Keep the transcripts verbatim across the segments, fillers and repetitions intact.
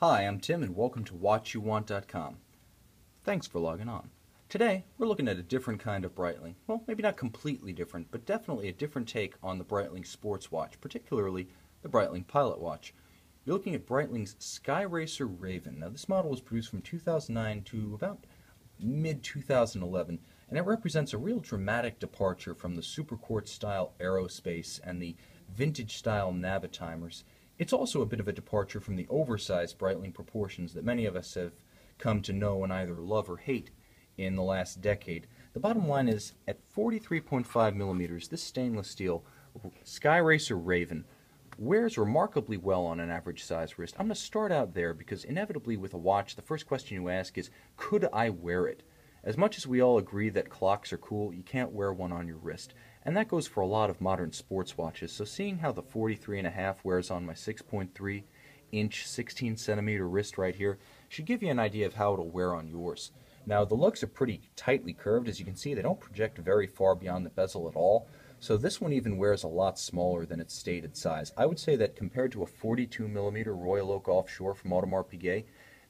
Hi, I'm Tim and welcome to Watch You Want dot com. Thanks for logging on. Today, we're looking at a different kind of Breitling. Well, maybe not completely different, but definitely a different take on the Breitling sports watch, particularly the Breitling pilot watch. You're looking at Breitling's Skyracer Raven. Now, this model was produced from two thousand nine to about mid two thousand eleven, and it represents a real dramatic departure from the superquartz-style Aerospace and the vintage-style Navitimers. It's also a bit of a departure from the oversized Breitling proportions that many of us have come to know and either love or hate in the last decade. The bottom line is, at forty-three point five millimeters, this stainless steel Skyracer Raven wears remarkably well on an average size wrist. I'm going to start out there because inevitably with a watch, the first question you ask is, could I wear it? As much as we all agree that clocks are cool, you can't wear one on your wrist. And that goes for a lot of modern sports watches, so seeing how the forty-three and a half wears on my six point three inch, sixteen centimeter wrist right here should give you an idea of how it'll wear on yours. Now, the lugs are pretty tightly curved. As you can see, they don't project very far beyond the bezel at all, so this one even wears a lot smaller than its stated size. I would say that compared to a forty-two millimeter Royal Oak Offshore from Audemars Piguet,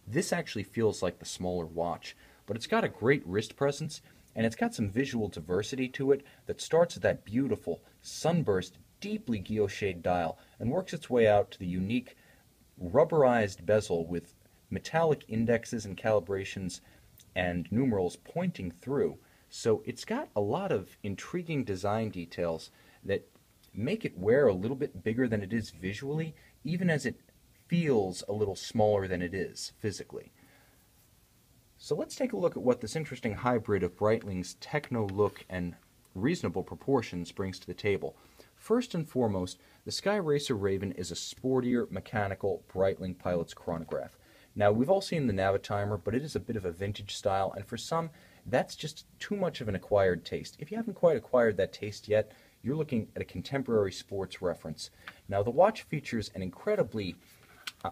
this actually feels like the smaller watch. But it's got a great wrist presence, and it's got some visual diversity to it that starts at that beautiful, sunburst, deeply guilloche dial and works its way out to the unique rubberized bezel with metallic indexes and calibrations and numerals pointing through. So it's got a lot of intriguing design details that make it wear a little bit bigger than it is visually, even as it feels a little smaller than it is physically. So let's take a look at what this interesting hybrid of Breitling's techno look and reasonable proportions brings to the table. First and foremost, the Skyracer Raven is a sportier, mechanical Breitling pilot's chronograph. Now, we've all seen the Navitimer, but it is a bit of a vintage style, and for some, that's just too much of an acquired taste. If you haven't quite acquired that taste yet, you're looking at a contemporary sports reference. Now, the watch features an incredibly,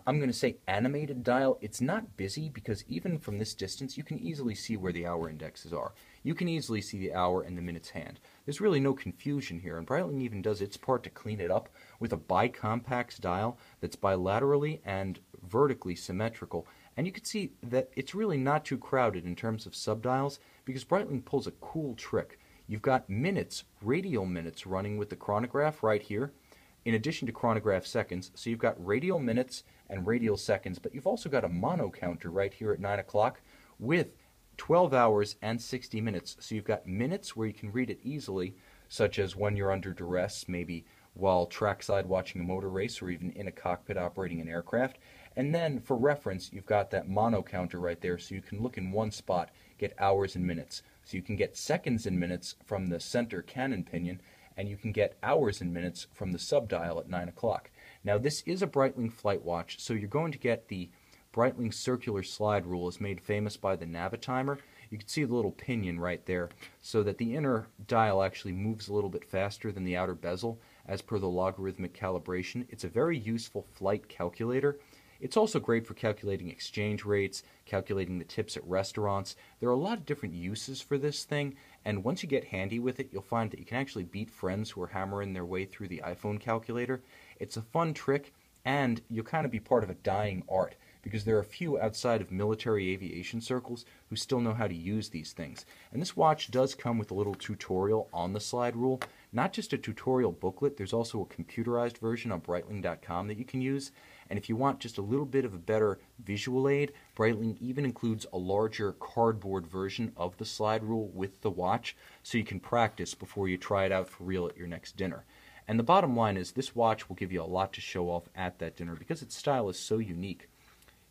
I'm going to say, animated dial. It's not busy because even from this distance, you can easily see where the hour indexes are. You can easily see the hour and the minute's hand. There's really no confusion here, and Breitling even does its part to clean it up with a bi-compax dial that's bilaterally and vertically symmetrical. And you can see that it's really not too crowded in terms of subdials because Breitling pulls a cool trick. You've got minutes, radial minutes, running with the chronograph right here, in addition to chronograph seconds. So you've got radial minutes and radial seconds, but you've also got a mono counter right here at nine o'clock with twelve hours and sixty minutes. So you've got minutes where you can read it easily, such as when you're under duress, maybe while trackside watching a motor race or even in a cockpit operating an aircraft. And then for reference, you've got that mono counter right there, so you can look in one spot, get hours and minutes. So you can get seconds and minutes from the center cannon pinion, and you can get hours and minutes from the subdial at nine o'clock. Now, this is a Breitling flight watch, so you're going to get the Breitling circular slide rule as made famous by the Navitimer. You can see the little pinion right there, so that the inner dial actually moves a little bit faster than the outer bezel as per the logarithmic calibration. It's a very useful flight calculator. It's also great for calculating exchange rates, calculating the tips at restaurants. There are a lot of different uses for this thing, and once you get handy with it, you'll find that you can actually beat friends who are hammering their way through the iPhone calculator. It's a fun trick, and you'll kind of be part of a dying art, because there are a few outside of military aviation circles who still know how to use these things. And this watch does come with a little tutorial on the slide rule, not just a tutorial booklet. There's also a computerized version on Breitling dot com that you can use. And if you want just a little bit of a better visual aid, Breitling even includes a larger cardboard version of the slide rule with the watch, so you can practice before you try it out for real at your next dinner. And the bottom line is, this watch will give you a lot to show off at that dinner because its style is so unique.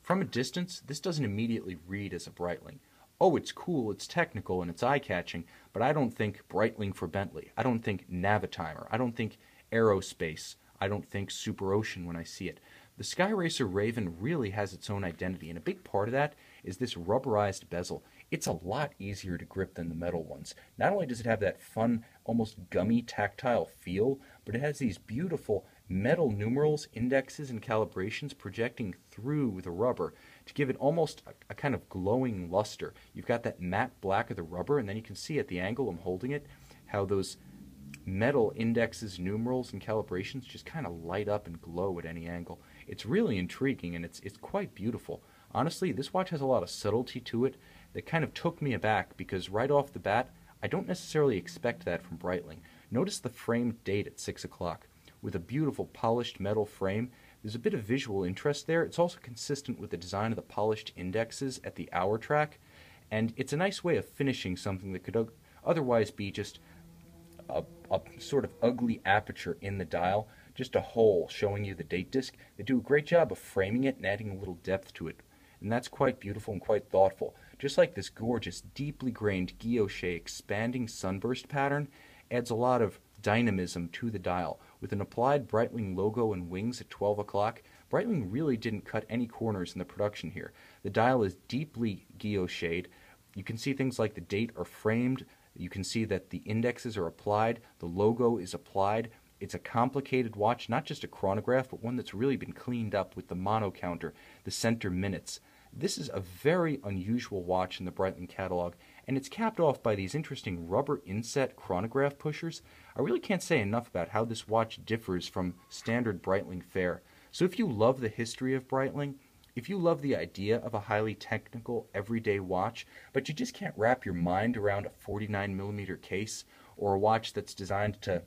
From a distance, this doesn't immediately read as a Breitling. Oh, it's cool, it's technical, and it's eye-catching, but I don't think Breitling for Bentley. I don't think Navitimer. I don't think Aerospace. I don't think Superocean when I see it. The Skyracer Raven really has its own identity, and a big part of that is this rubberized bezel. It's a lot easier to grip than the metal ones. Not only does it have that fun, almost gummy, tactile feel, but it has these beautiful metal numerals, indexes, and calibrations projecting through the rubber to give it almost a, a kind of glowing luster. You've got that matte black of the rubber, and then you can see at the angle I'm holding it how those metal indexes, numerals, and calibrations just kind of light up and glow at any angle. It's really intriguing, and it's, it's quite beautiful. Honestly, this watch has a lot of subtlety to it that kind of took me aback, because right off the bat, I don't necessarily expect that from Breitling. Notice the framed date at six o'clock. With a beautiful polished metal frame, there's a bit of visual interest there. It's also consistent with the design of the polished indexes at the hour track, and it's a nice way of finishing something that could otherwise be just a, a sort of ugly aperture in the dial, just a hole showing you the date disc. They do a great job of framing it and adding a little depth to it, and that's quite beautiful and quite thoughtful. Just like this gorgeous, deeply grained guilloche expanding sunburst pattern adds a lot of dynamism to the dial. With an applied Breitling logo and wings at twelve o'clock, Breitling really didn't cut any corners in the production here. The dial is deeply guilloched. You can see things like the date are framed. You can see that the indexes are applied. The logo is applied. It's a complicated watch, not just a chronograph, but one that's really been cleaned up with the mono counter, the center minutes. This is a very unusual watch in the Breitling catalog, and it's capped off by these interesting rubber inset chronograph pushers. I really can't say enough about how this watch differs from standard Breitling fare. So if you love the history of Breitling, if you love the idea of a highly technical, everyday watch, but you just can't wrap your mind around a forty-nine millimeter case or a watch that's designed to,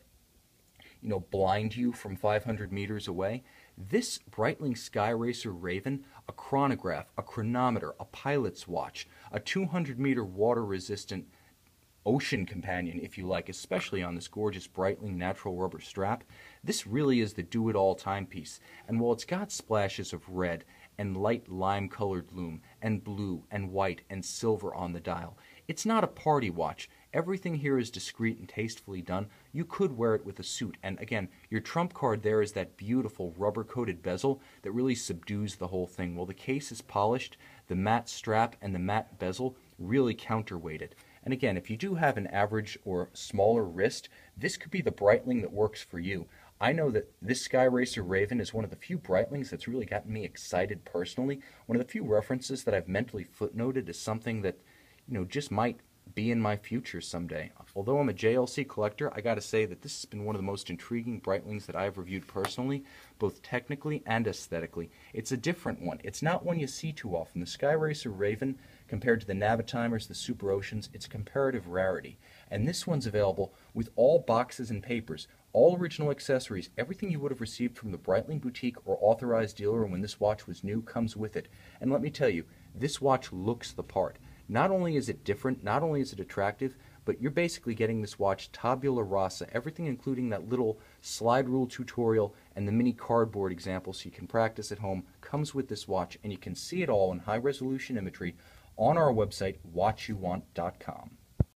you know, blind you from five hundred meters away, this Breitling Skyracer Raven, a chronograph, a chronometer, a pilot's watch, a two hundred meter water-resistant ocean companion, if you like, especially on this gorgeous Breitling natural rubber strap, this really is the do-it-all timepiece. And while it's got splashes of red and light lime-colored lume and blue and white and silver on the dial, it's not a party watch. Everything here is discreet and tastefully done. You could wear it with a suit, and again, your trump card there is that beautiful rubber-coated bezel that really subdues the whole thing. While the case is polished, the matte strap and the matte bezel really counterweight it. And again, if you do have an average or smaller wrist, this could be the Breitling that works for you. I know that this Skyracer Raven is one of the few Breitlings that's really gotten me excited personally. One of the few references that I've mentally footnoted is something that, you know, just might be in my future someday. Although I'm a J L C collector, I gotta say that this has been one of the most intriguing Breitlings that I've reviewed personally, both technically and aesthetically. It's a different one. It's not one you see too often. The Skyracer Raven, compared to the Navitimers, the Superoceans, it's a comparative rarity. And this one's available with all boxes and papers, all original accessories, everything you would have received from the Breitling boutique or authorized dealer when this watch was new comes with it. And let me tell you, this watch looks the part. Not only is it different, not only is it attractive, but you're basically getting this watch tabula rasa, everything including that little slide rule tutorial and the mini cardboard example so you can practice at home comes with this watch, and you can see it all in high resolution imagery on our website, watch you want dot com.